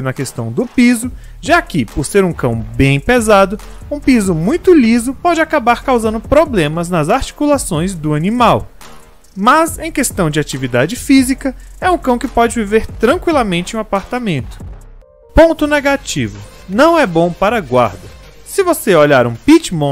na questão do piso, já que, por ser um cão bem pesado, um piso muito liso pode acabar causando problemas nas articulações do animal. Mas, em questão de atividade física, é um cão que pode viver tranquilamente em um apartamento. Ponto negativo: não é bom para a guarda. Se você olhar um Pit Monster